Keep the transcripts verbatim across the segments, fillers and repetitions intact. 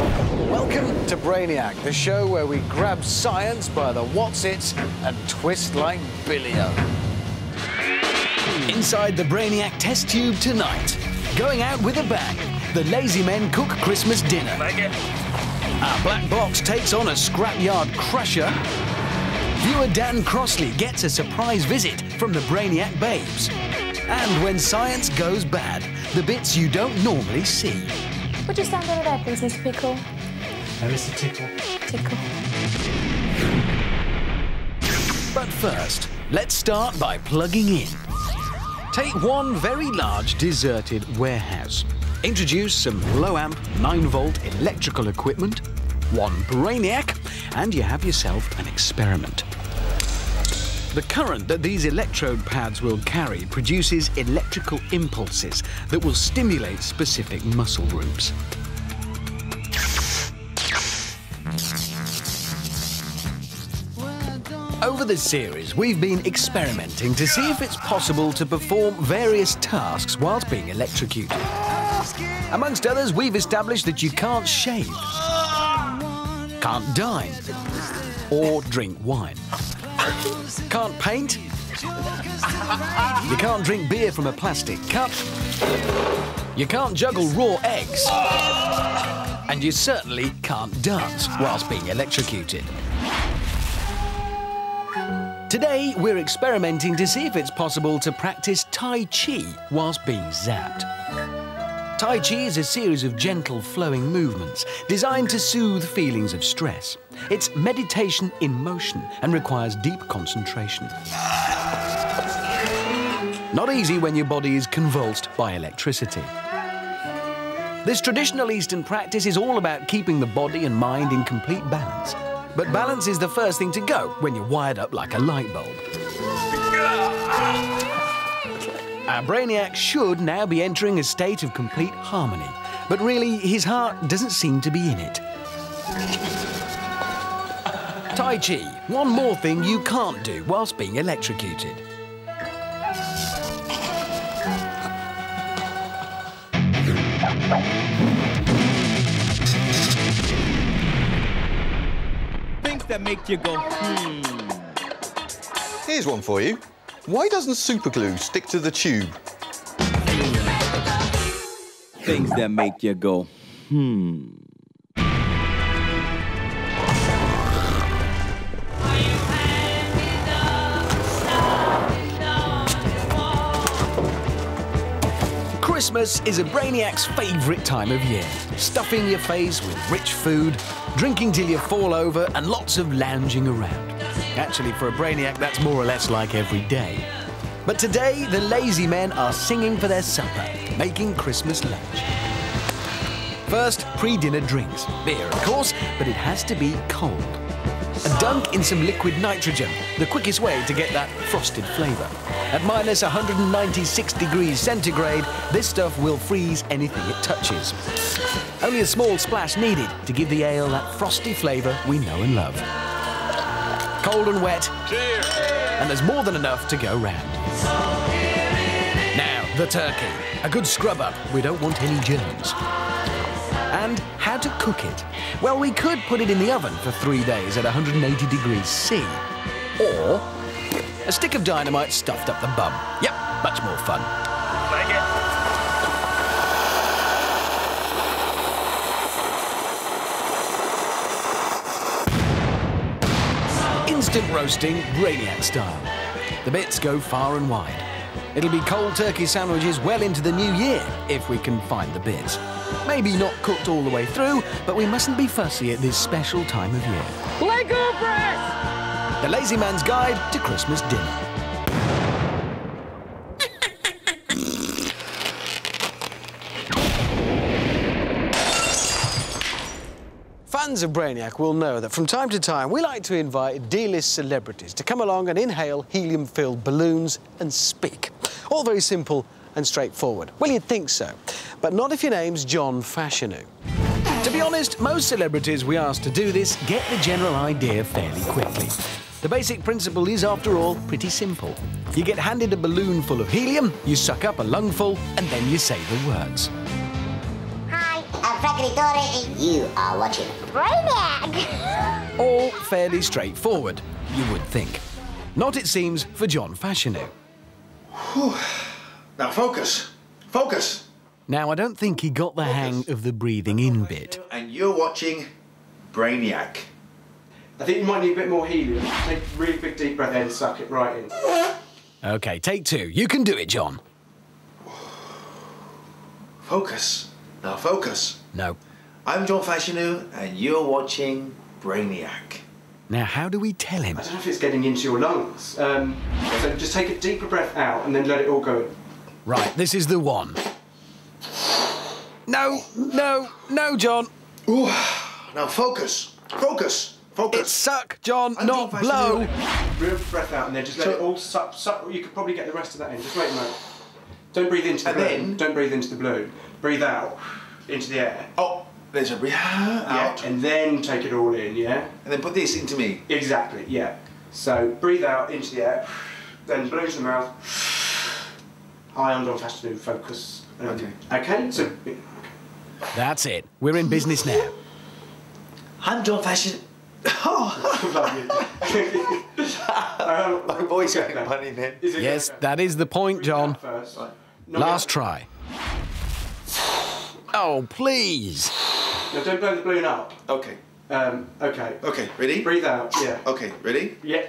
Welcome to Brainiac, the show where we grab science by the what's-its and twist like billy-o. Inside the Brainiac test tube tonight, going out with a bang, the lazy men cook Christmas dinner. Our black box takes on a scrapyard crusher. Viewer Dan Crossley gets a surprise visit from the Brainiac babes. And when science goes bad, the bits you don't normally see. Would you stand over there, please, Mister Pickle? No, Mister Tickle. Tickle. But first, let's start by plugging in. Take one very large deserted warehouse. Introduce some low-amp, nine-volt electrical equipment, one Brainiac, and you have yourself an experiment. The current that these electrode pads will carry produces electrical impulses that will stimulate specific muscle groups. Over the series, we've been experimenting to see if it's possible to perform various tasks whilst being electrocuted. Amongst others, we've established that you can't shave, can't dine, or drink wine. Can't paint. You can't drink beer from a plastic cup. You can't juggle raw eggs. And you certainly can't dance whilst being electrocuted. Today, we're experimenting to see if it's possible to practice Tai Chi whilst being zapped. Tai Chi is a series of gentle, flowing movements designed to soothe feelings of stress. It's meditation in motion and requires deep concentration. Not easy when your body is convulsed by electricity. This traditional Eastern practice is all about keeping the body and mind in complete balance. But balance is the first thing to go when you're wired up like a light bulb. Our Brainiac should now be entering a state of complete harmony, but really, his heart doesn't seem to be in it. Tai Chi, one more thing you can't do whilst being electrocuted. Things that make you go, hmm. Here's one for you. Why doesn't superglue stick to the tube? Things that make you go, hmm. Christmas is a Brainiac's favourite time of year. Stuffing your face with rich food, drinking till you fall over, and lots of lounging around. Actually, for a Brainiac, that's more or less like every day. But today, the lazy men are singing for their supper, making Christmas lunch. First, pre-dinner drinks. Beer, of course, but it has to be cold. A dunk in some liquid nitrogen, the quickest way to get that frosted flavour. At minus one hundred ninety-six degrees centigrade, this stuff will freeze anything it touches. Only a small splash needed to give the ale that frosty flavour we know and love. Cold and wet. Cheers. And there's more than enough to go round. Now, the turkey. A good scrub-up. We don't want any germs. And how to cook it. Well, we could put it in the oven for three days at one hundred eighty degrees C. Or a stick of dynamite stuffed up the bum. Yep, much more fun. Like it. Instant roasting, Brainiac style. The bits go far and wide. It'll be cold turkey sandwiches well into the new year, if we can find the bits. Maybe not cooked all the way through, but we mustn't be fussy at this special time of year. Lego breath! The Lazy Man's Guide to Christmas Dinner. Fans of Brainiac will know that from time to time we like to invite D-list celebrities to come along and inhale helium-filled balloons and speak. All very simple and straightforward. Well, you'd think so, but not if your name's John Fashanu. To be honest, most celebrities we ask to do this get the general idea fairly quickly. The basic principle is, after all, pretty simple. You get handed a balloon full of helium, you suck up a lungful, and then you say the words. Hi, and you are watching Brainiac. All fairly straightforward, you would think. Not, it seems, for John Fashanu. Now focus. Focus. Now, I don't think he got the focus. hang of the breathing in bit. And you're watching Brainiac. I think you might need a bit more helium. Take a really big deep breath in and suck it right in. OK, take two. You can do it, John. Focus. Now focus. No. I'm John Fashanu and you're watching Brainiac. Now, how do we tell him? I don't know if it's getting into your lungs. Um, so just take a deeper breath out and then let it all go. Right, this is the one. No, no, no, John. Ooh. Now focus. Focus. Focus. It's suck, John, I'm not John blow. Real breath out and then just let so, it all suck, suck. You could probably get the rest of that in. Just wait a moment. Don't breathe into the and balloon. Then, Don't breathe into the balloon. Breathe out into the air. Oh, there's a breathe out. Yeah, and then take it all in, yeah? And then put this into me. Exactly, yeah. So breathe out into the air, then blow into the mouth. High on John Fashanu, focus. Um, okay. Okay, so. Okay. That's it. We're in business now. I'm John Fashanu. Oh! um, My voice going funny then. Yes, okay? That is the point, John. First. Right. Last try. Oh, please! No, don't blow the balloon up. Okay. Um, okay. Okay, ready? Breathe out, yeah. Okay, ready? Yeah.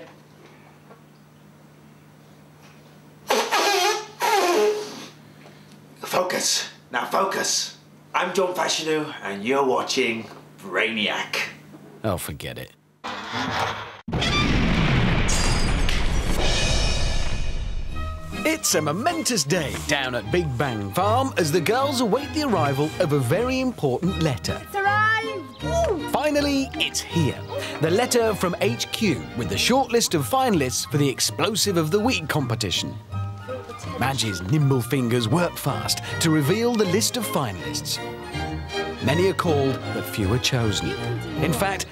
Focus. Now focus. I'm John Fashanu and you're watching Brainiac. Oh, forget it. It's a momentous day down at Big Bang Farm as the girls await the arrival of a very important letter. It's arrived! Finally, it's here. The letter from H Q with the shortlist of finalists for the Explosive of the Week competition. Madge's nimble fingers work fast to reveal the list of finalists. Many are called, but few are chosen. In fact,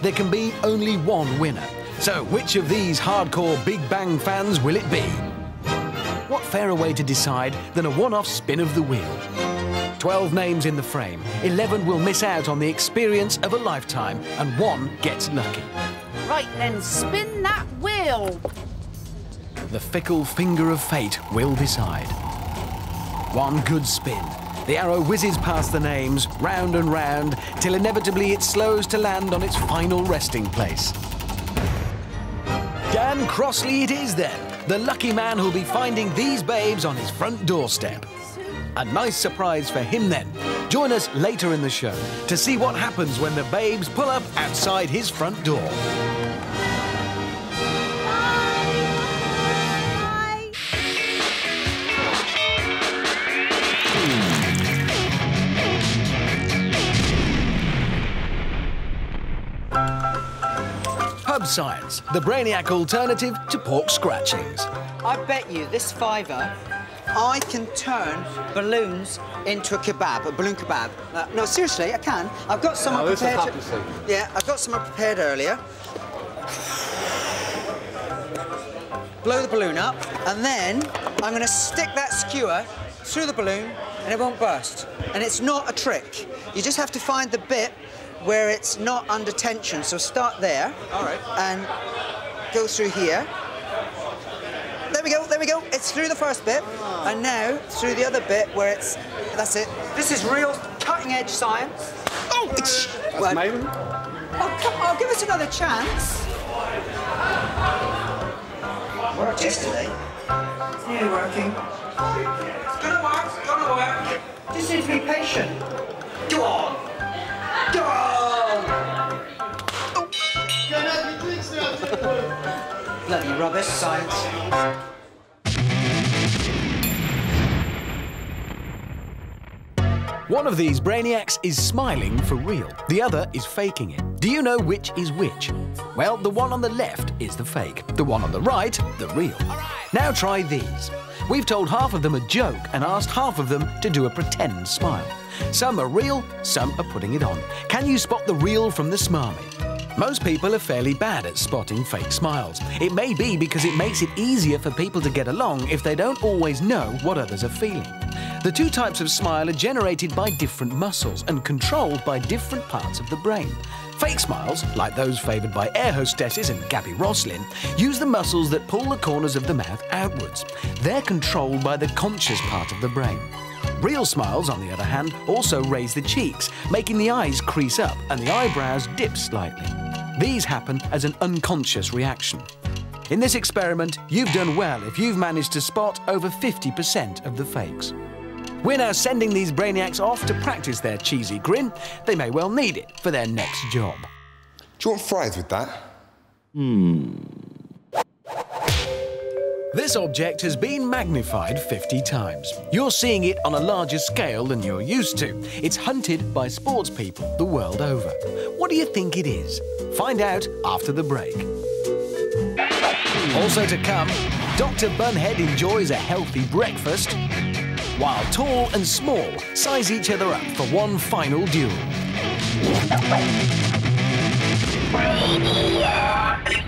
there can be only one winner. So which of these hardcore Big Bang fans will it be? What fairer way to decide than a one-off spin of the wheel? Twelve names in the frame, eleven will miss out on the experience of a lifetime, and one gets lucky. Right then, spin that wheel. The fickle finger of fate will decide. One good spin. The arrow whizzes past the names, round and round, till inevitably it slows to land on its final resting place. Dan Crossley it is then, the lucky man who'll be finding these babes on his front doorstep. A nice surprise for him then. Join us later in the show to see what happens when the babes pull up outside his front door. Pub Science, the Brainiac alternative to pork scratchings. I bet you this fiver, I can turn balloons into a kebab, a balloon kebab. Uh, no, seriously, I can. I've got some no, prepared. Yeah, I've got some prepared earlier. Blow the balloon up, and then I'm going to stick that skewer through the balloon, and it won't burst. And it's not a trick. You just have to find the bit where it's not under tension. So start there. All right. And go through here. There we go, there we go. It's through the first bit. Oh. And now through the other bit where it's, that's it. This is real cutting edge science. Oh, it's... Well, oh, come on, give us another chance. Worked yesterday. It's nearly working. It's gonna work, it's gonna work. Just need to be patient. Go on. Oh. Bloody rubbish, science. One of these Brainiacs is smiling for real. The other is faking it. Do you know which is which? Well, the one on the left is the fake. The one on the right, the real. All right. Now try these. We've told half of them a joke and asked half of them to do a pretend smile. Some are real, some are putting it on. Can you spot the real from the smarmy? Most people are fairly bad at spotting fake smiles. It may be because it makes it easier for people to get along if they don't always know what others are feeling. The two types of smile are generated by different muscles and controlled by different parts of the brain. Fake smiles, like those favoured by air hostesses and Gabby Roslin, use the muscles that pull the corners of the mouth outwards. They're controlled by the conscious part of the brain. Real smiles, on the other hand, also raise the cheeks, making the eyes crease up and the eyebrows dip slightly. These happen as an unconscious reaction. In this experiment, you've done well if you've managed to spot over fifty percent of the fakes. We're now sending these Brainiacs off to practice their cheesy grin. They may well need it for their next job. Do you want fries with that? Hmm. This object has been magnified fifty times. You're seeing it on a larger scale than you're used to. It's hunted by sports people the world over. What do you think it is? Find out after the break. Also to come, Doctor Bunhead enjoys a healthy breakfast, while tall and small size each other up for one final duel. Brainiac.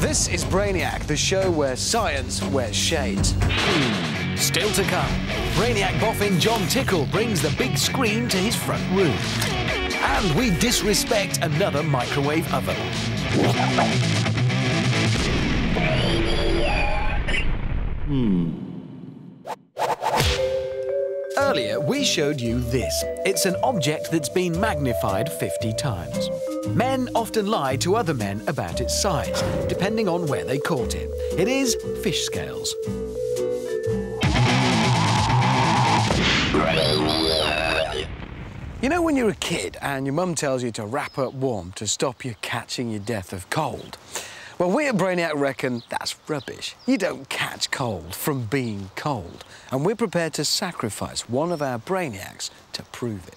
This is Brainiac, the show where science wears shades. Still to come, Brainiac boffin John Tickle brings the big screen to his front room. And we disrespect another microwave oven. Hmm. Earlier, we showed you this. It's an object that's been magnified fifty times. Men often lie to other men about its size, depending on where they caught it. It is fish scales. You know when you're a kid and your mum tells you to wrap up warm to stop you catching your death of cold? Well, we at Brainiac reckon that's rubbish. You don't catch cold from being cold. And we're prepared to sacrifice one of our Brainiacs to prove it.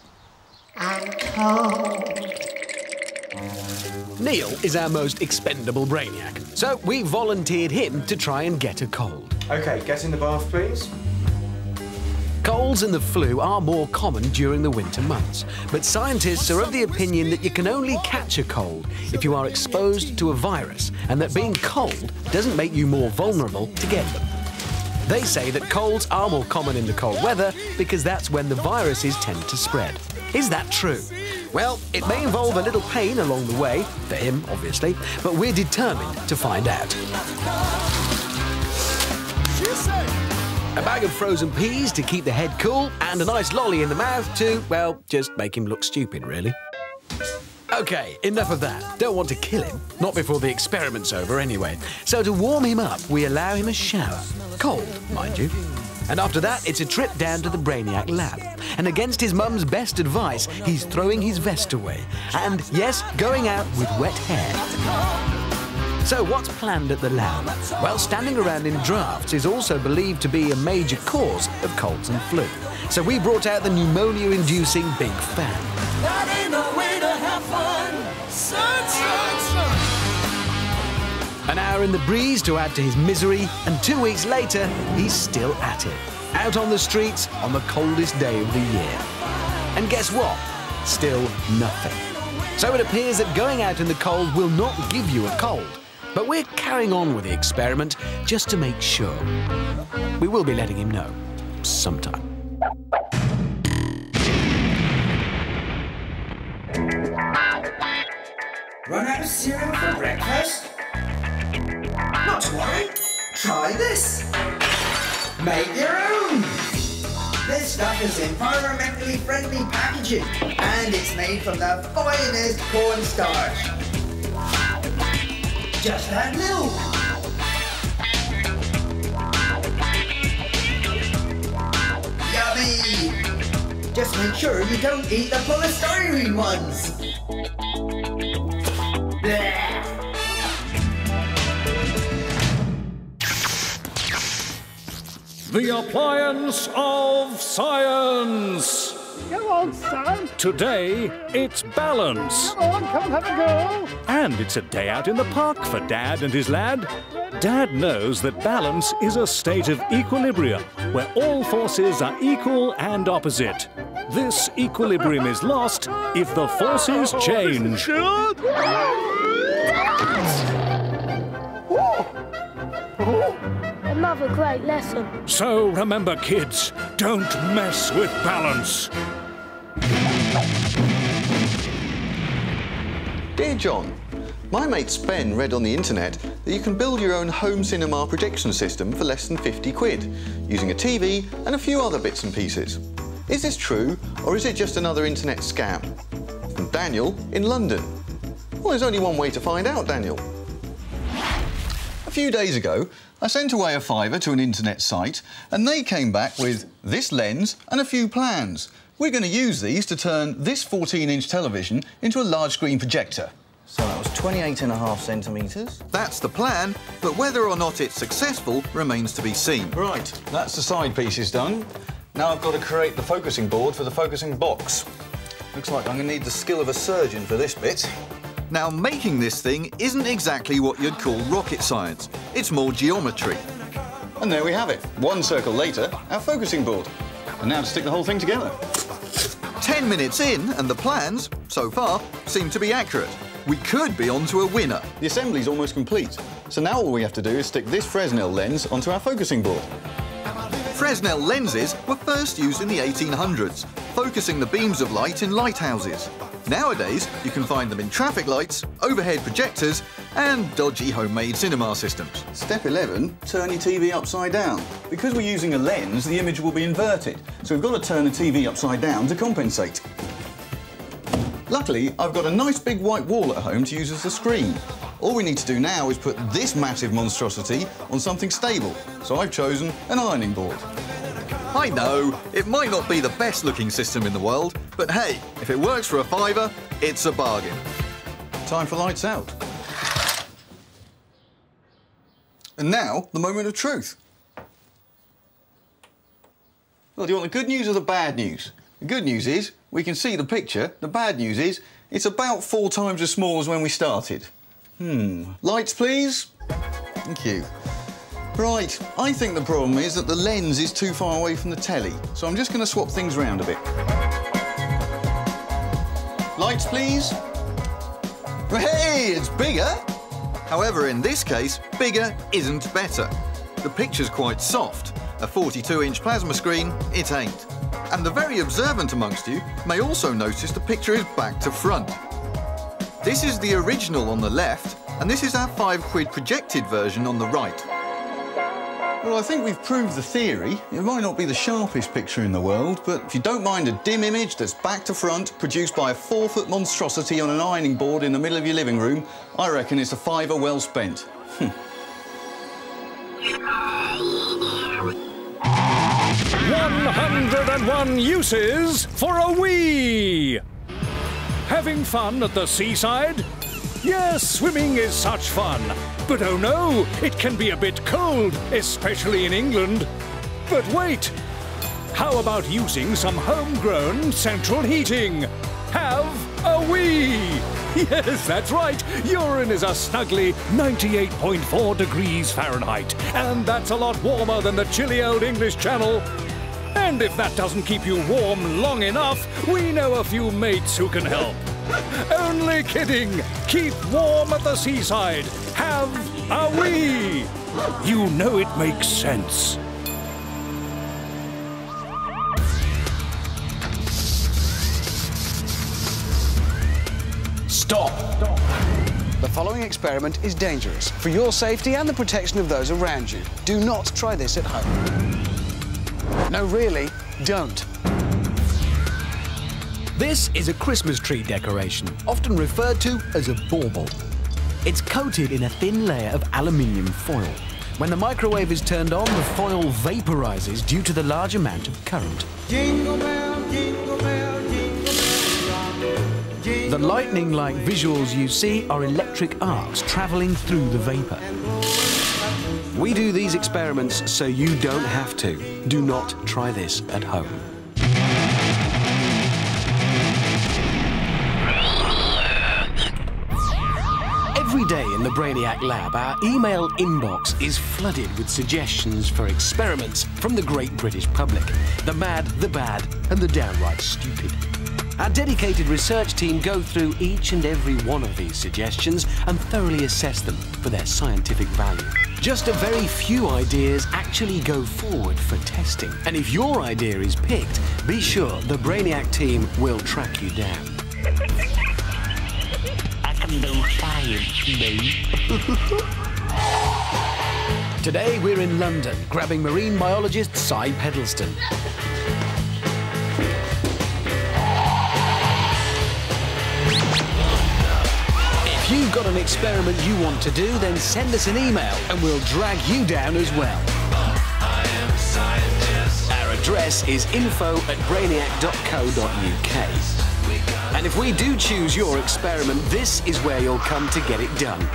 I'm cold. Neil is our most expendable Brainiac, so we volunteered him to try and get a cold. OK, get in the bath, please. Colds and the flu are more common during the winter months, but scientists are of the opinion that you can only catch a cold if you are exposed to a virus, and that being cold doesn't make you more vulnerable to get them. They say that colds are more common in the cold weather because that's when the viruses tend to spread. Is that true? Well, it may involve a little pain along the way, for him, obviously, but we're determined to find out. A bag of frozen peas to keep the head cool, and a nice lolly in the mouth to, well, just make him look stupid, really. OK, enough of that. Don't want to kill him. Not before the experiment's over, anyway. So to warm him up, we allow him a shower. Cold, mind you. And after that, it's a trip down to the Brainiac lab. And against his mum's best advice, he's throwing his vest away. And, yes, going out with wet hair. So what's planned at the lab? Well, standing around in drafts is also believed to be a major cause of colds and flu. So we brought out the pneumonia-inducing big fan. That ain't no way to have fun. Sunshine. An hour in the breeze to add to his misery, and two weeks later, he's still at it. Out on the streets on the coldest day of the year. And guess what? Still nothing. So it appears that going out in the cold will not give you a cold. But we're carrying on with the experiment just to make sure. We will be letting him know sometime. Run out of cereal for breakfast? Not to worry. Try this. Make your own. This stuff is environmentally friendly packaging, and it's made from the finest cornstarch. Just add milk. Yummy! Just make sure you don't eat the polystyrene ones. Blech. The appliance of science. Come on, son. Today, it's balance. Come on, come have a go. And it's a day out in the park for Dad and his lad. Dad knows that balance is a state of equilibrium, where all forces are equal and opposite. This equilibrium is lost if the forces change. Another great lesson. So remember, kids, don't mess with balance. Dear John, my mate Ben read on the internet that you can build your own home cinema projection system for less than fifty quid, using a T V and a few other bits and pieces. Is this true, or is it just another internet scam? From Daniel in London. Well, there's only one way to find out, Daniel. A few days ago, I sent away a fiver to an internet site, and they came back with this lens and a few plans. We're going to use these to turn this fourteen inch television into a large screen projector. So that was twenty-eight and a half centimetres. That's the plan, but whether or not it's successful remains to be seen. Right, that's the side pieces done. Now I've got to create the focusing board for the focusing box. Looks like I'm going to need the skill of a surgeon for this bit. Now, making this thing isn't exactly what you'd call rocket science. It's more geometry. And there we have it. One circle later, our focusing board. And now to stick the whole thing together. Ten minutes in, and the plans, so far, seem to be accurate. We could be onto a winner. The assembly's almost complete. So now all we have to do is stick this Fresnel lens onto our focusing board. Fresnel lenses were first used in the eighteen hundreds, focusing the beams of light in lighthouses. Nowadays, you can find them in traffic lights, overhead projectors, and dodgy homemade cinema systems. Step eleven, turn your T V upside down. Because we're using a lens, the image will be inverted, so we've got to turn the T V upside down to compensate. Luckily, I've got a nice big white wall at home to use as a screen. All we need to do now is put this massive monstrosity on something stable, so I've chosen an ironing board. I know, it might not be the best looking system in the world, but hey, if it works for a fiver, it's a bargain. Time for lights out. And now, the moment of truth. Well, do you want the good news or the bad news? The good news is, we can see the picture. The bad news is, it's about four times as small as when we started. Hmm. Lights, please. Thank you. Right, I think the problem is that the lens is too far away from the telly, so I'm just going to swap things around a bit. Lights, please. Hey, it's bigger! However, in this case, bigger isn't better. The picture's quite soft. A forty-two inch plasma screen, it ain't. And the very observant amongst you may also notice the picture is back to front. This is the original on the left, and this is our five quid projected version on the right. Well, I think we've proved the theory. It might not be the sharpest picture in the world, but if you don't mind a dim image that's back to front, produced by a four-foot monstrosity on an ironing board in the middle of your living room, I reckon it's a fiver well spent. one hundred and one uses for a Wii! Having fun at the seaside? Yes, swimming is such fun. But oh no, it can be a bit cold, especially in England. But wait, how about using some homegrown central heating? Have a Wii! Yes, that's right, urine is a snuggly ninety-eight point four degrees Fahrenheit. And that's a lot warmer than the chilly old English Channel. And if that doesn't keep you warm long enough, we know a few mates who can help. Only kidding! Keep warm at the seaside. Have a wee! You know it makes sense. Stop! The following experiment is dangerous for your safety and the protection of those around you. Do not try this at home. No, really, don't. This is a Christmas tree decoration, often referred to as a bauble. It's coated in a thin layer of aluminium foil. When the microwave is turned on, the foil vaporizes due to the large amount of current. Jingle bell, jingle bell, jingle bell, jingle. The lightning-like visuals you see are electric arcs traveling through the vapor. We do these experiments so you don't have to. Do not try this at home. day in the Brainiac lab, our email inbox is flooded with suggestions for experiments from the great British public. The mad, the bad, and the downright stupid. Our dedicated research team go through each and every one of these suggestions and thoroughly assess them for their scientific value. Just a very few ideas actually go forward for testing. And if your idea is picked, be sure the Brainiac team will track you down. I can do science, babe. Today we're in London, grabbing marine biologist Si Pedlesden. If you've got an experiment you want to do, then send us an email and we'll drag you down as well. I am a scientist. Our address is info at brainiac dot co dot U K. And if we do choose your experiment, this is where you'll come to get it done.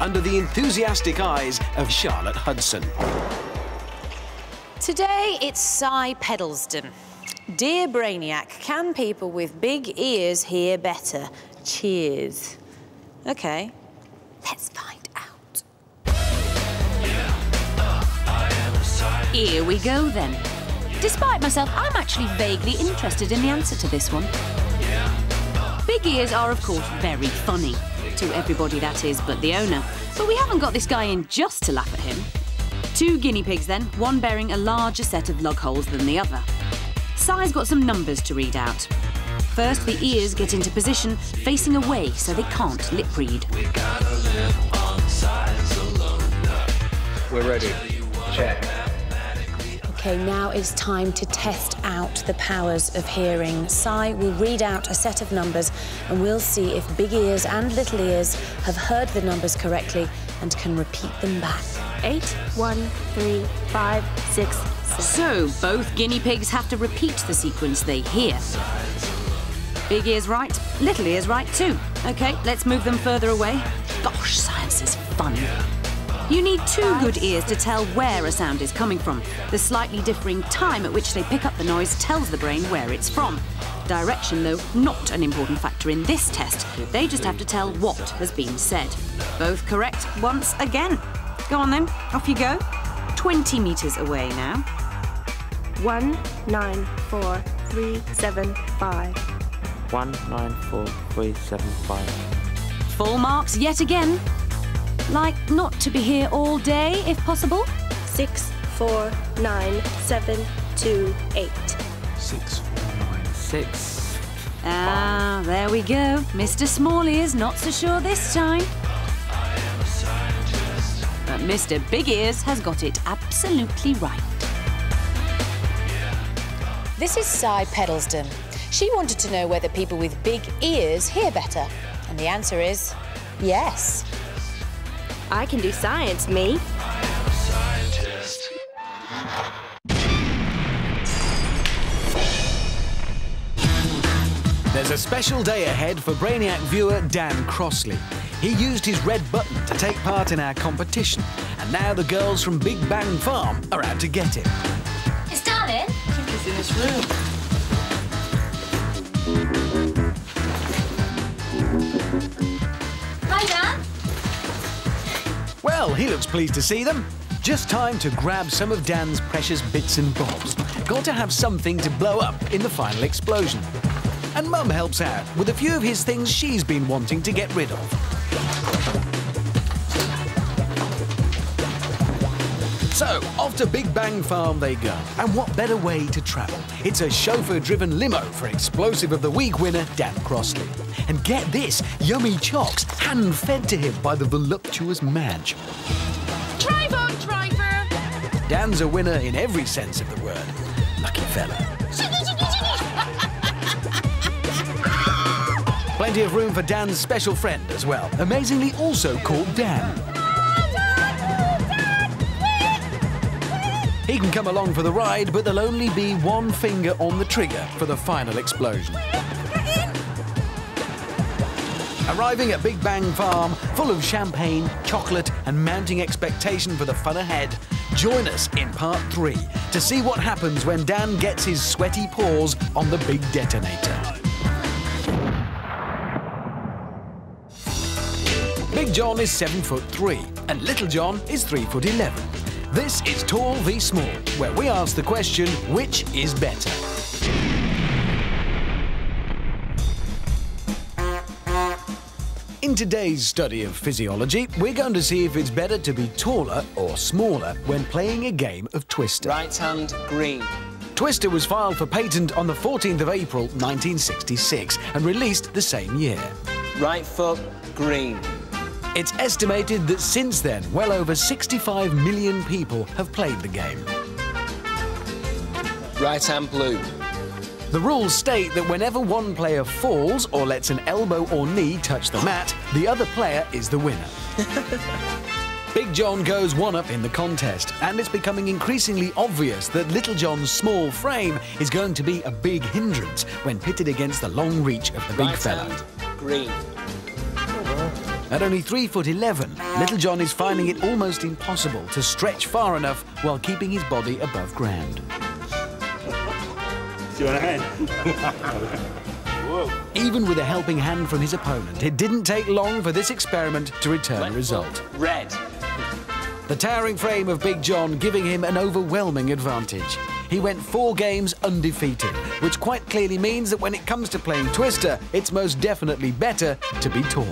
Under the enthusiastic eyes of Charlotte Hudson. Today it's Si Pedlesden. Dear Brainiac, can people with big ears hear better? Cheers. Okay, let's find out. Yeah, uh, I am a scientist. Here we go then. Despite myself, I'm actually vaguely interested in the answer to this one. Yeah, uh, big ears are, of course, very funny. To everybody, that is, but the owner. But we haven't got this guy in just to laugh at him. Two guinea pigs then, one bearing a larger set of lug holes than the other. Si's got some numbers to read out. First, the ears get into position, facing away, so they can't lip read. We gotta live on science alone. We're ready. Check. OK, now it's time to test out the powers of hearing. Si will read out a set of numbers, and we'll see if big ears and little ears have heard the numbers correctly and can repeat them back. Eight, one, three, five, six, seven. So both guinea pigs have to repeat the sequence they hear. Big ears right, little ears right too. OK, let's move them further away. Gosh, science is fun. You need two good ears to tell where a sound is coming from. The slightly differing time at which they pick up the noise tells the brain where it's from. Direction, though, not an important factor in this test. They just have to tell what has been said. Both correct once again. Go on, then. Off you go. twenty metres away now. One, nine, four, three, seven, five. One, nine, four, three, seven, five. Full marks yet again. Like not to be here all day, if possible. Six, four, nine, seven, two, eight. Six, four, nine, six. Ah, five. There we go. Mister Small Ears not so sure this time. I am a scientist. But Mister Big Ears has got it absolutely right. This is Si Pedlesden. She wanted to know whether people with big ears hear better. And the answer is yes. I can do science, me. I am a scientist. There's a special day ahead for Brainiac viewer Dan Crossley. He used his red button to take part in our competition. And now the girls from Big Bang Farm are out to get him. It's Dan in. I think he's in this room. Hi, Dan. Well, he looks pleased to see them. Just time to grab some of Dan's precious bits and bobs. Got to have something to blow up in the final explosion. And Mum helps out with a few of his things she's been wanting to get rid of. So, off to Big Bang Farm they go. And what better way to travel? It's a chauffeur-driven limo for Explosive of the Week winner Dan Crossley. And get this, yummy chocs, hand-fed to him by the voluptuous Madge. Drive on, driver! Dan's a winner in every sense of the word. Lucky fella. Plenty of room for Dan's special friend as well, amazingly also called Dan. He can come along for the ride, but there'll only be one finger on the trigger for the final explosion. Arriving at Big Bang Farm, full of champagne, chocolate and mounting expectation for the fun ahead, join us in part three to see what happens when Dan gets his sweaty paws on the big detonator. Big John is seven foot three and Little John is three foot eleven. This is Tall v Small, where we ask the question, which is better? In today's study of physiology, we're going to see if it's better to be taller or smaller when playing a game of Twister. Right hand, green. Twister was filed for patent on the fourteenth of April nineteen sixty-six and released the same year. Right foot, green. It's estimated that since then, well over sixty-five million people have played the game. Right hand, blue. The rules state that whenever one player falls or lets an elbow or knee touch the mat, the other player is the winner. Big John goes one up in the contest, and it's becoming increasingly obvious that Little John's small frame is going to be a big hindrance when pitted against the long reach of the big fella. Right hand, green. At only three foot eleven, Little John is finding it almost impossible to stretch far enough while keeping his body above ground. Even with a helping hand from his opponent, it didn't take long for this experiment to return Red. a result. Red. The towering frame of Big John giving him an overwhelming advantage. He went four games undefeated, which quite clearly means that when it comes to playing Twister, it's most definitely better to be tall.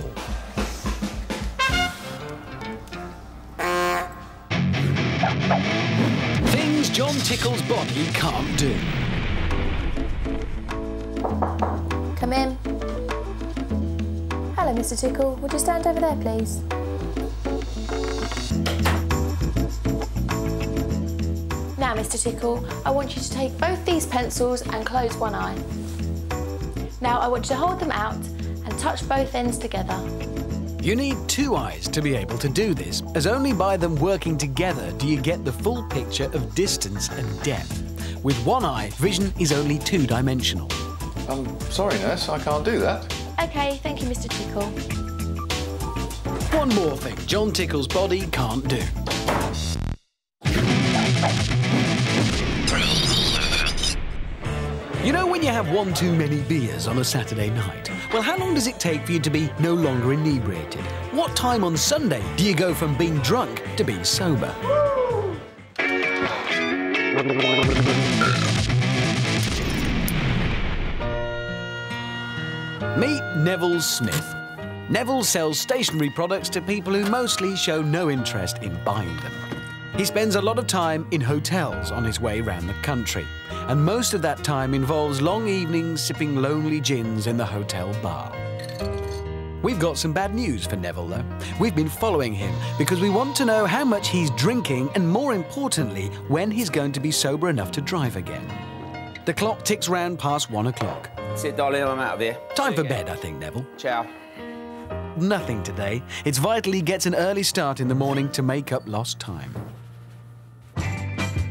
Things John Tickle's body can't do. Come in. Hello, Mister Tickle. Would you stand over there, please? Now, Mister Tickle, I want you to take both these pencils and close one eye. Now, I want you to hold them out and touch both ends together. You need two eyes to be able to do this, as only by them working together do you get the full picture of distance and depth. With one eye, vision is only two-dimensional. I'm sorry, nurse, I can't do that. OK, thank you, Mister Tickle. One more thing John Tickle's body can't do. You know when you have one too many beers on a Saturday night? Well, how long does it take for you to be no longer inebriated? What time on Sunday do you go from being drunk to being sober? Meet Neville Smith. Neville sells stationery products to people who mostly show no interest in buying them. He spends a lot of time in hotels on his way around the country, and most of that time involves long evenings sipping lonely gins in the hotel bar. We've got some bad news for Neville, though. We've been following him because we want to know how much he's drinking and, more importantly, when he's going to be sober enough to drive again. The clock ticks round past one o'clock. Sit, Dolly, I'm out of here. Time for bed, I think, Neville. Ciao. Nothing today. It's vital he gets an early start in the morning to make up lost time.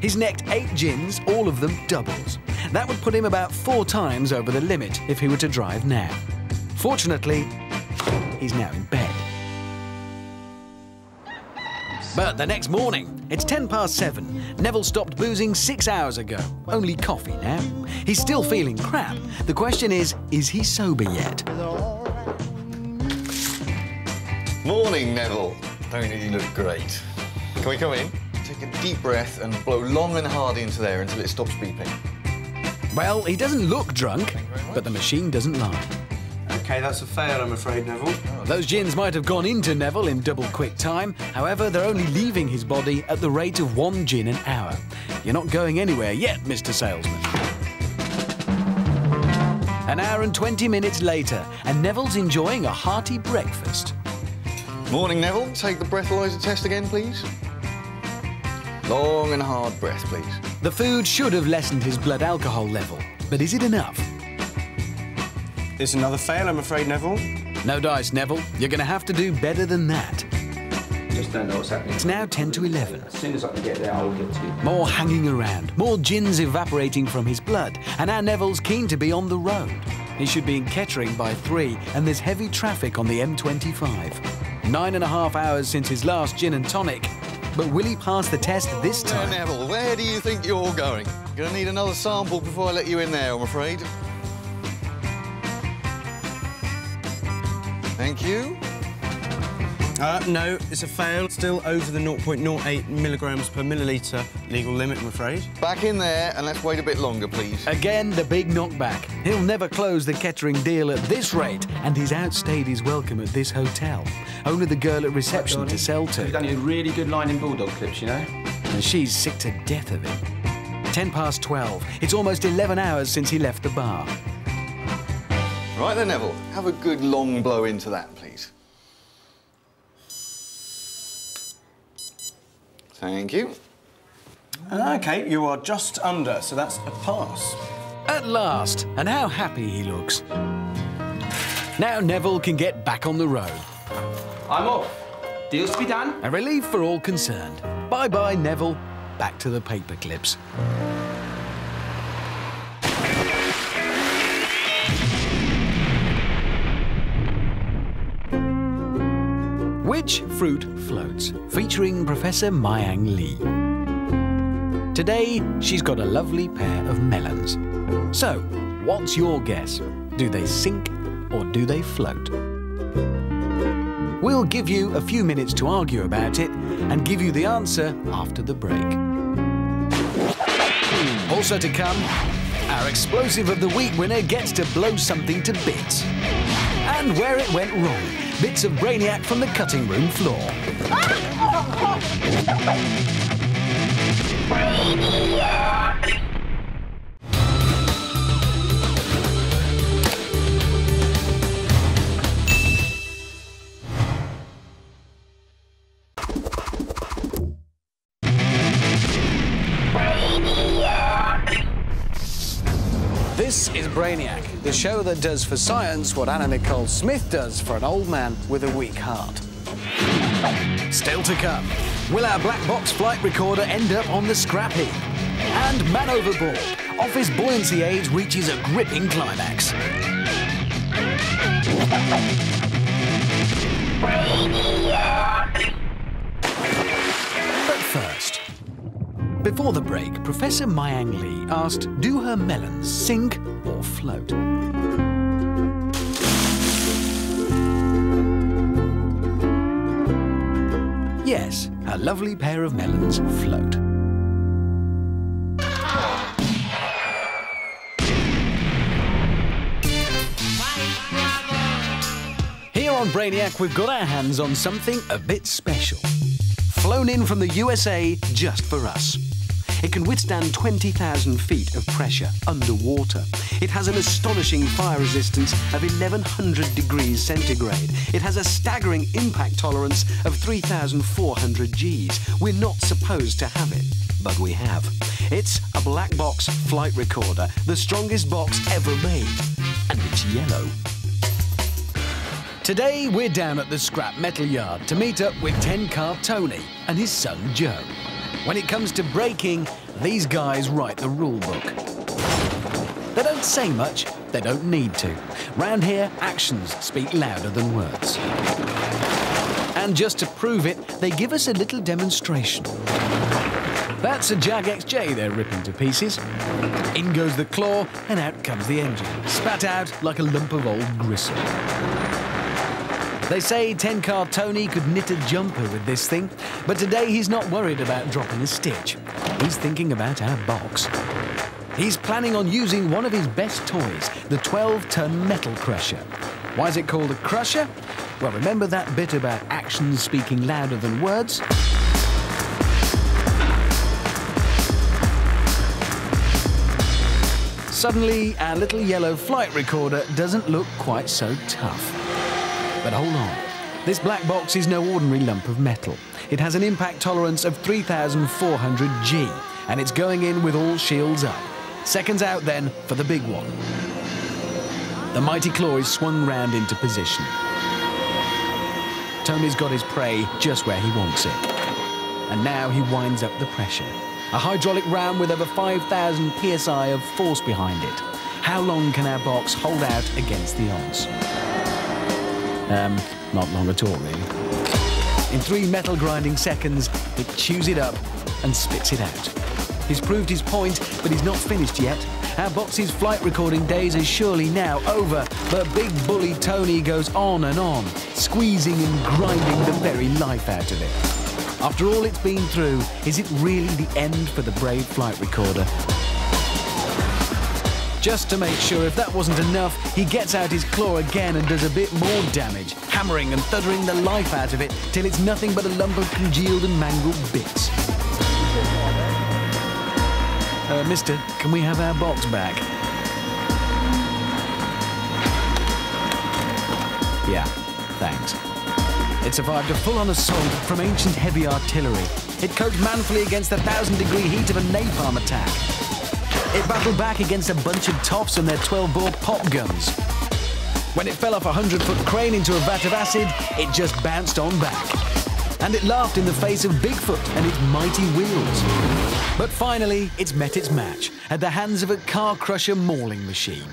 He's necked eight gins, all of them doubles. That would put him about four times over the limit if he were to drive now. Fortunately, he's now in bed. But the next morning, it's ten past seven. Neville stopped boozing six hours ago. Only coffee now. He's still feeling crap. The question is, is he sober yet? Morning, Neville. Don't you look great? Can we come in? Take a deep breath and blow long and hard into there until it stops beeping. Well, he doesn't look drunk, but the machine doesn't lie. OK, that's a fail, I'm afraid, Neville. Oh. Those gins might have gone into Neville in double-quick time. However, they're only leaving his body at the rate of one gin an hour. You're not going anywhere yet, Mister Salesman. An hour and twenty minutes later, and Neville's enjoying a hearty breakfast. Morning, Neville. Take the breathalyzer test again, please. Long and hard breath, please. The food should have lessened his blood alcohol level, but is it enough? It's another fail, I'm afraid, Neville. No dice, Neville. You're going to have to do better than that. Just don't know what's happening. It's now ten to eleven. As soon as I can get there, I'll get to you. More hanging around, more gins evaporating from his blood, and our Neville's keen to be on the road. He should be in Kettering by three, and there's heavy traffic on the M twenty-five. Nine and a half hours since his last gin and tonic, but will he pass the test this time? No, Neville, where do you think you're going? I'm going to need another sample before I let you in there, I'm afraid. Thank you. Uh, no, it's a fail. Still over the zero point zero eight milligrams per milliliter legal limit, I'm afraid. Back in there, and let's wait a bit longer, please. Again, the big knockback. He'll never close the Kettering deal at this rate, and he's outstayed his welcome at this hotel. Only the girl at reception to sell to. You've done a really good line in Bulldog clips, you know? And she's sick to death of it. Ten past twelve. It's almost eleven hours since he left the bar. Right then, Neville, have a good long blow into that, please. Thank you. OK, you are just under, so that's a pass. At last, and how happy he looks. Now Neville can get back on the road. I'm off. Deals to be done. A relief for all concerned. Bye-bye, Neville. Back to the paper clips. Which Fruit Floats? Featuring Professor Myang Lee. Today, she's got a lovely pair of melons. So, what's your guess? Do they sink or do they float? We'll give you a few minutes to argue about it and give you the answer after the break. Also to come, our Explosive of the Week winner gets to blow something to bits. And where it went wrong, bits of Brainiac from the cutting room floor. Brainiac! This is Brainiac, the show that does for science what Anna Nicole Smith does for an old man with a weak heart. Still to come, will our black box flight recorder end up on the scrap heap? And Man Overboard, office buoyancy age reaches a gripping climax. Brainiac. But first, before the break, Professor Myang Lee asked, do her melons sink or float? Yes, her lovely pair of melons float. Here on Brainiac, we've got our hands on something a bit special. Flown in from the U S A just for us. It can withstand twenty thousand feet of pressure underwater. It has an astonishing fire resistance of eleven hundred degrees centigrade. It has a staggering impact tolerance of three thousand four hundred Gs. We're not supposed to have it, but we have. It's a black box flight recorder, the strongest box ever made, and it's yellow. Today, we're down at the scrap metal yard to meet up with Ten Car Tony and his son, Joe. When it comes to braking, these guys write the rule book. They don't say much, they don't need to. Round here, actions speak louder than words. And just to prove it, they give us a little demonstration. That's a Jag X J they're ripping to pieces. In goes the claw, and out comes the engine, spat out like a lump of old gristle. They say Ten Car Tony could knit a jumper with this thing, but today he's not worried about dropping a stitch. He's thinking about our box. He's planning on using one of his best toys, the twelve-ton metal crusher. Why is it called a crusher? Well, remember that bit about actions speaking louder than words? Suddenly, our little yellow flight recorder doesn't look quite so tough. But hold on. This black box is no ordinary lump of metal. It has an impact tolerance of three thousand four hundred G, and it's going in with all shields up. Seconds out, then, for the big one. The mighty claw is swung round into position. Tony's got his prey just where he wants it. And now he winds up the pressure. A hydraulic round with over five thousand P S I of force behind it. How long can our box hold out against the odds? Um, not long at all, really. In three metal grinding seconds, it chews it up and spits it out. He's proved his point, but he's not finished yet. Our box's flight recording days are surely now over, but Big Bully Tony goes on and on, squeezing and grinding the very life out of it. After all it's been through, is it really the end for the brave flight recorder? Just to make sure if that wasn't enough, he gets out his claw again and does a bit more damage, hammering and thuddering the life out of it till it's nothing but a lump of congealed and mangled bits. Uh, mister, can we have our box back? Yeah, thanks. It survived a full-on assault from ancient heavy artillery. It coped manfully against the thousand-degree heat of a napalm attack. It battled back against a bunch of toffs and their twelve-bore pop guns. When it fell off a hundred-foot crane into a vat of acid, it just bounced on back. And it laughed in the face of Bigfoot and its mighty wheels. But finally, it's met its match at the hands of a car-crusher mauling machine.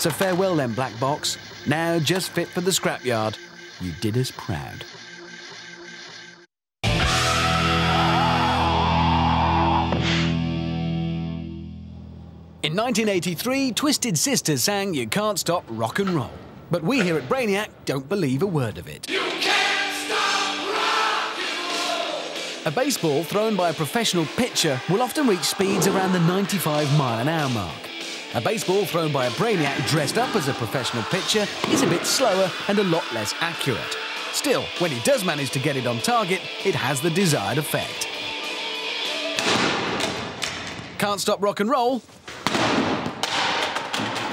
So farewell then, Black Box. Now just fit for the scrapyard. You did us proud. In nineteen eighty-three, Twisted Sister sang You Can't Stop Rock and Roll. But we here at Brainiac don't believe a word of it. You can't stop rock and roll! A baseball thrown by a professional pitcher will often reach speeds around the ninety-five mile an hour mark. A baseball thrown by a Brainiac dressed up as a professional pitcher is a bit slower and a lot less accurate. Still, when he does manage to get it on target, it has the desired effect. Can't stop rock and roll.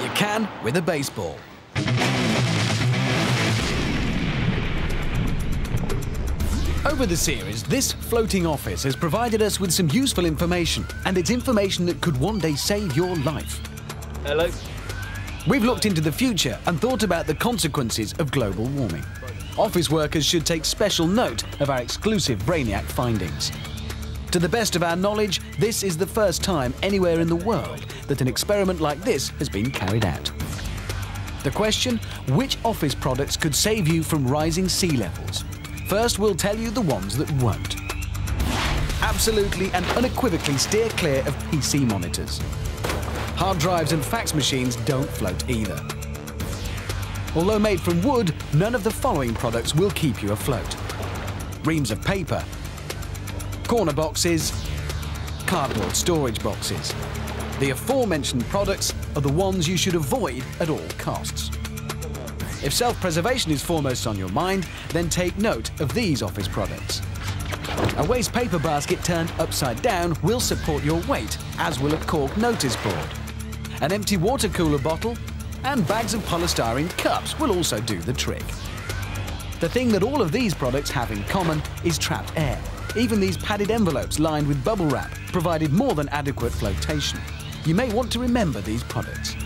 You can with a baseball. Over the series, this floating office has provided us with some useful information, and it's information that could one day save your life. Hello. We've looked into the future and thought about the consequences of global warming. Office workers should take special note of our exclusive Brainiac findings. To the best of our knowledge, this is the first time anywhere in the world that an experiment like this has been carried out. The question, which office products could save you from rising sea levels? First, we'll tell you the ones that won't. Absolutely and unequivocally steer clear of P C monitors. Hard drives and fax machines don't float either. Although made from wood, none of the following products will keep you afloat. Reams of paper, corner boxes, cardboard storage boxes. The aforementioned products are the ones you should avoid at all costs. If self-preservation is foremost on your mind, then take note of these office products. A waste paper basket turned upside down will support your weight, as will a cork notice board. An empty water cooler bottle and bags of polystyrene cups will also do the trick. The thing that all of these products have in common is trapped air. Even these padded envelopes lined with bubble wrap provided more than adequate flotation. You may want to remember these products.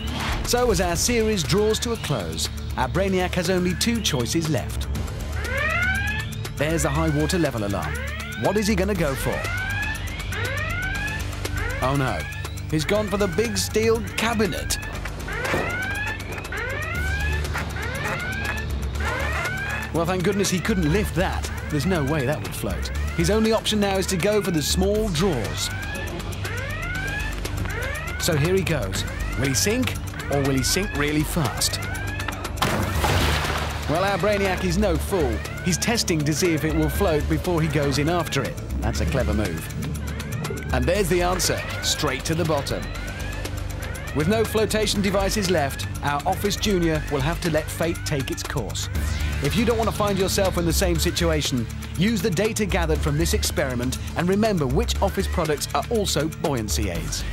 So as our series draws to a close, our Brainiac has only two choices left. There's the high water level alarm. What is he going to go for? Oh no, he's gone for the big steel cabinet. Well, thank goodness he couldn't lift that. There's no way that would float. His only option now is to go for the small drawers. So here he goes. Will he sink, or will he sink really fast? Well, our Brainiac is no fool. He's testing to see if it will float before he goes in after it. That's a clever move. And there's the answer, straight to the bottom. With no flotation devices left, our Office Junior will have to let fate take its course. If you don't want to find yourself in the same situation, use the data gathered from this experiment and remember which office products are also buoyancy aids.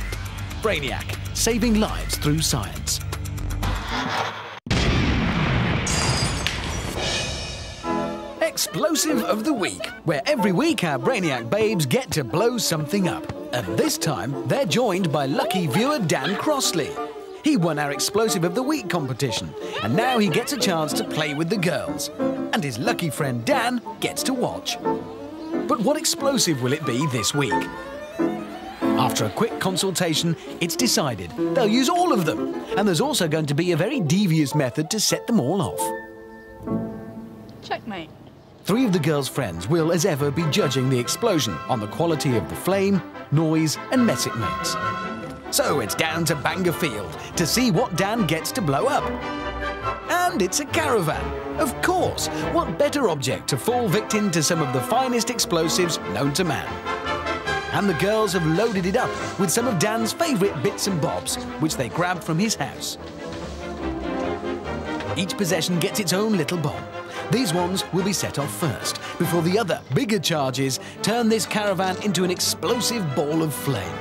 Brainiac, saving lives through science. Explosive of the Week, where every week our Brainiac babes get to blow something up. And this time, they're joined by lucky viewer Dan Crossley. He won our Explosive of the Week competition, and now he gets a chance to play with the girls. And his lucky friend Dan gets to watch. But what explosive will it be this week? After a quick consultation, it's decided they'll use all of them, and there's also going to be a very devious method to set them all off. Checkmate. Three of the girls' friends will, as ever, be judging the explosion on the quality of the flame, noise and mess it makes. So it's down to Bangor Field to see what Dan gets to blow up. And it's a caravan. Of course, what better object to fall victim to some of the finest explosives known to man? And the girls have loaded it up with some of Dan's favourite bits and bobs, which they grabbed from his house. Each possession gets its own little bomb. These ones will be set off first, before the other, bigger charges turn this caravan into an explosive ball of flame.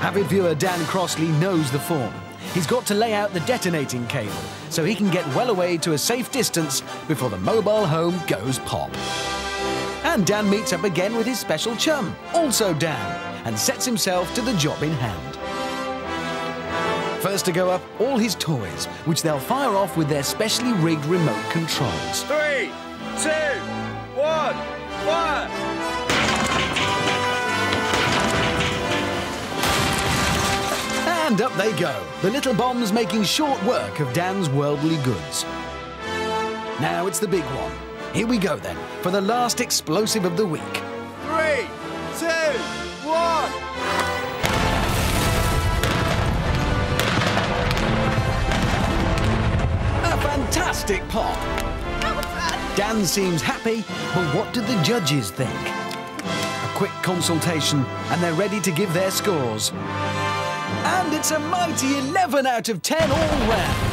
Avid viewer Dan Crossley knows the form. He's got to lay out the detonating cable, so he can get well away to a safe distance before the mobile home goes pop. And Dan meets up again with his special chum, also Dan, and sets himself to the job in hand. First to go up, all his toys, which they'll fire off with their specially rigged remote controls. Three, two, one, fire! And up they go, the little bombs making short work of Dan's worldly goods. Now it's the big one. Here we go then, for the last explosive of the week. Three, two, one! Fantastic pop! That was fun. Dan seems happy, but what did the judges think? A quick consultation, and they're ready to give their scores. And it's a mighty eleven out of ten all round.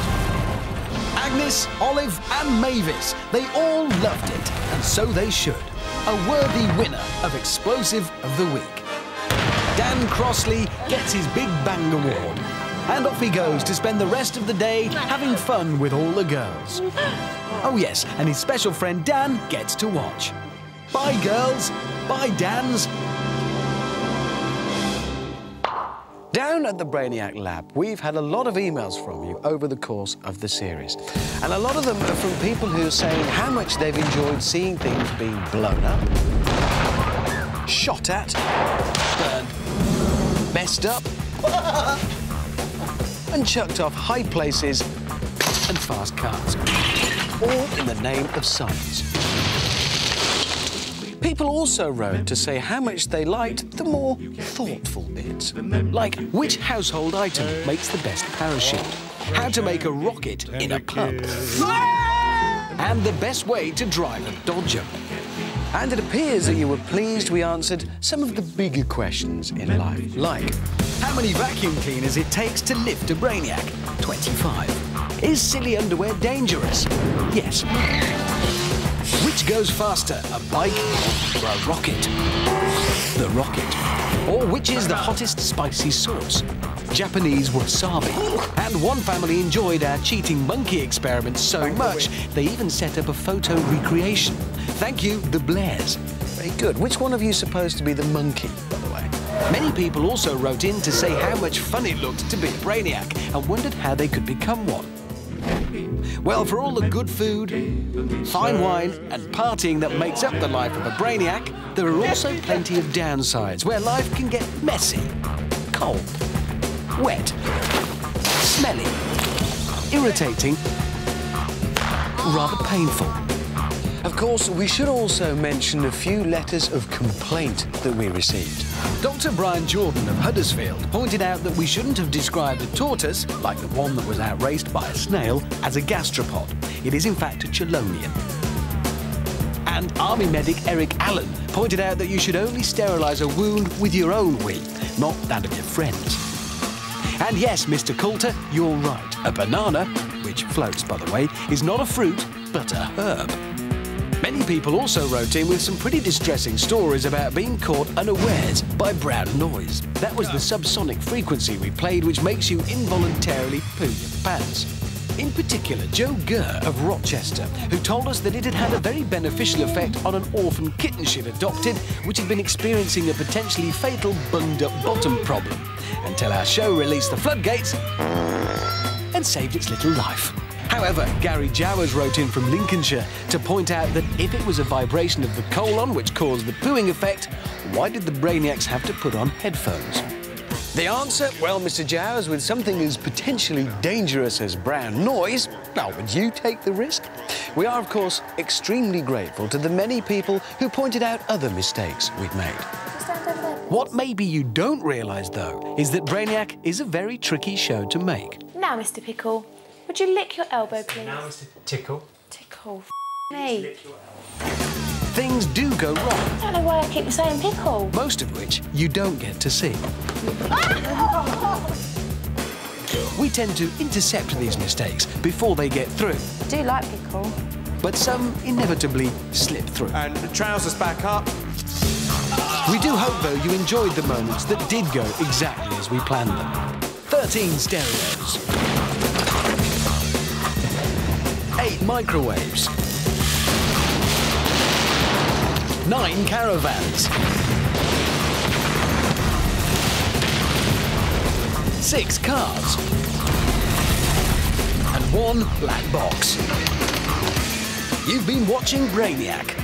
Agnes, Olive and Mavis, they all loved it, and so they should. A worthy winner of Explosive of the Week. Dan Crossley gets his Big Bang Award. And off he goes to spend the rest of the day having fun with all the girls. Oh yes, and his special friend Dan gets to watch. Bye girls, bye Dans. Down at the Brainiac Lab, we've had a lot of emails from you over the course of the series. And a lot of them are from people who are saying how much they've enjoyed seeing things being blown up, shot at, burned, messed up, and chucked off high places and fast cars, all in the name of science. People also wrote to say how much they liked the more thoughtful bits, like which household item makes the best parachute, how to make a rocket in a pub, and the best way to drive a Dodger. And it appears that you were pleased we answered some of the bigger questions in life, like how many vacuum cleaners it takes to lift a Brainiac? twenty-five. Is silly underwear dangerous? Yes. Which goes faster, a bike or a rocket? The rocket. Or which is the hottest spicy sauce? Japanese wasabi. And one family enjoyed our cheating monkey experiment so much, they even set up a photo recreation. Thank you, the Blairs. Very good. Which one of you is supposed to be the monkey, by the way? Many people also wrote in to say how much fun it looked to be a Brainiac and wondered how they could become one. Well, for all the good food, fine wine and partying that makes up the life of a Brainiac, there are also plenty of downsides where life can get messy, cold, wet, smelly, irritating, rather painful. Of course, we should also mention a few letters of complaint that we received. Doctor Brian Jordan of Huddersfield pointed out that we shouldn't have described a tortoise, like the one that was outraced by a snail, as a gastropod. It is in fact a chelonian. And Army medic Eric Allen pointed out that you should only sterilise a wound with your own wee, not that of your friends. And yes, Mister Coulter, you're right. A banana, which floats by the way, is not a fruit, but a herb. Many people also wrote in with some pretty distressing stories about being caught unawares by brown noise. That was the subsonic frequency we played, which makes you involuntarily poo your pants. In particular, Joe Gurr of Rochester, who told us that it had had a very beneficial effect on an orphan kitten she'd adopted, which had been experiencing a potentially fatal bunged-up bottom problem, until our show released the floodgates and saved its little life. However, Gary Jowers wrote in from Lincolnshire to point out that if it was a vibration of the colon which caused the pooing effect, why did the Brainiacs have to put on headphones? The answer? Well, Mister Jowers, with something as potentially dangerous as brown noise, well, would you take the risk? We are, of course, extremely grateful to the many people who pointed out other mistakes we've made. What maybe you don't realise, though, is that Brainiac is a very tricky show to make. Now, Mister Pickle, would you lick your elbow, please? Now, Mister Tickle. Tickle, f***ing me. Lick your elbow. Things do go wrong. I don't know why I keep saying pickle. Most of which you don't get to see. We tend to intercept these mistakes before they get through. I do like pickle. But some inevitably slip through. And the trousers back up. We do hope, though, you enjoyed the moments that did go exactly as we planned them. thirteen stereos. eight microwaves. nine caravans. six cars. And one black box. You've been watching Brainiac.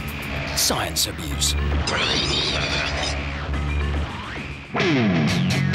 Science abuse. Brainiac.